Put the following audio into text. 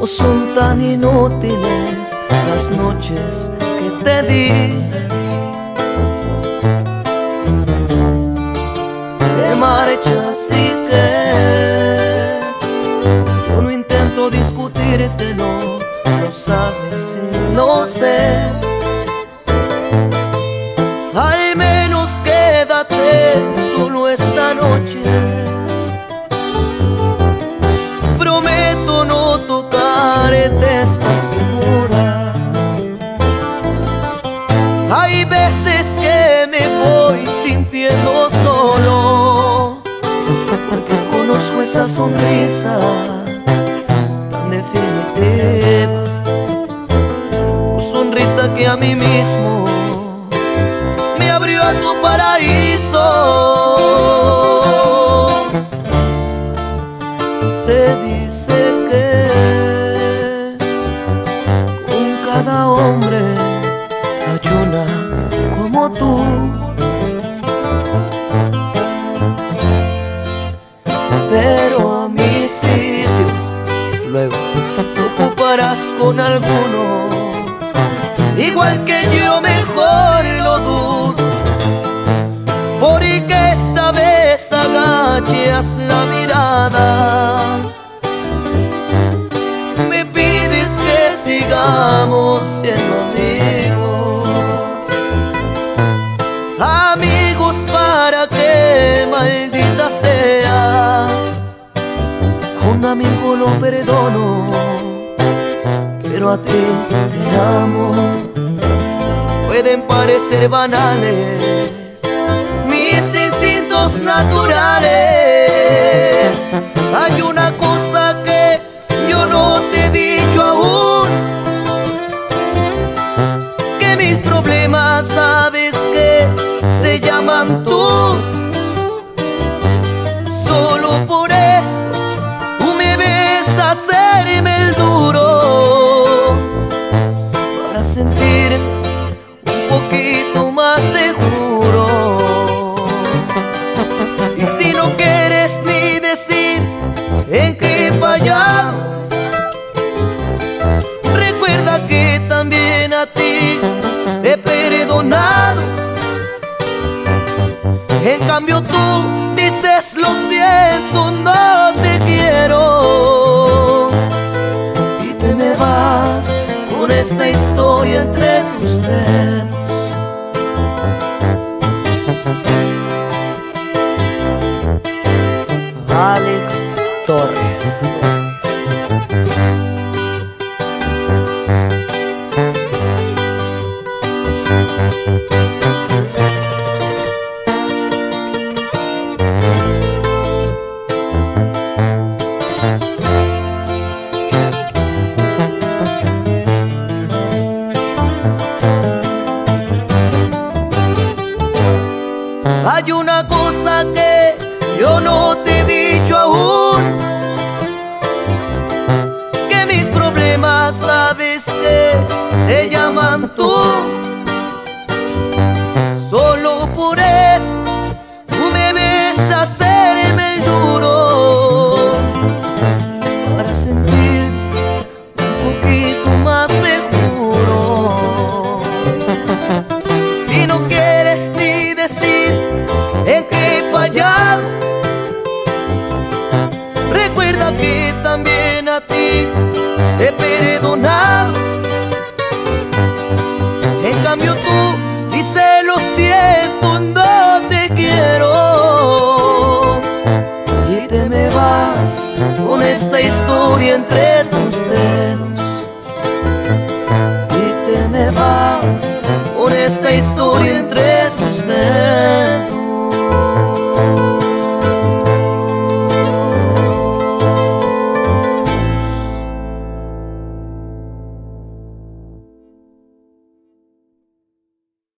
o son tan inútiles las noches que te di. Te marchas y que yo no intento discutirte, no lo sabes y lo sé. Al menos quédate solo esta noche. Prometo no tocarte esta segura. Hay veces que me voy sintiendo solo, porque conozco esa sonrisa tan definitiva, tu sonrisa que a mí mismo me abrió a tu paraíso. Se dice que con cada hombre hay una como tú. Pero a mi sitio luego te ocuparás con alguno, igual que yo, mejor lo dudo, porque esta vez agachas la mirada. Me pides que sigamos siendo amigos, amigos para que, maldita sea, a un amigo lo perdono, pero a ti te amo. Pueden parecer banales mis instintos naturales. Hay una cosa que yo no te he dicho aún, que mis problemas sabes que se llaman tú. Solo por eso tú me ves hacerme el duro, para sentirme un poquito más seguro. Y si no quieres ni decir en qué fallar, recuerda que también a ti te he perdonado. En cambio tú dices lo siento, no te quiero, y te me vas con esta historia entre tus dedos. Alex Torres. Hay una cosa que yo no te he dicho aún, que mis problemas sabes que se llaman tú.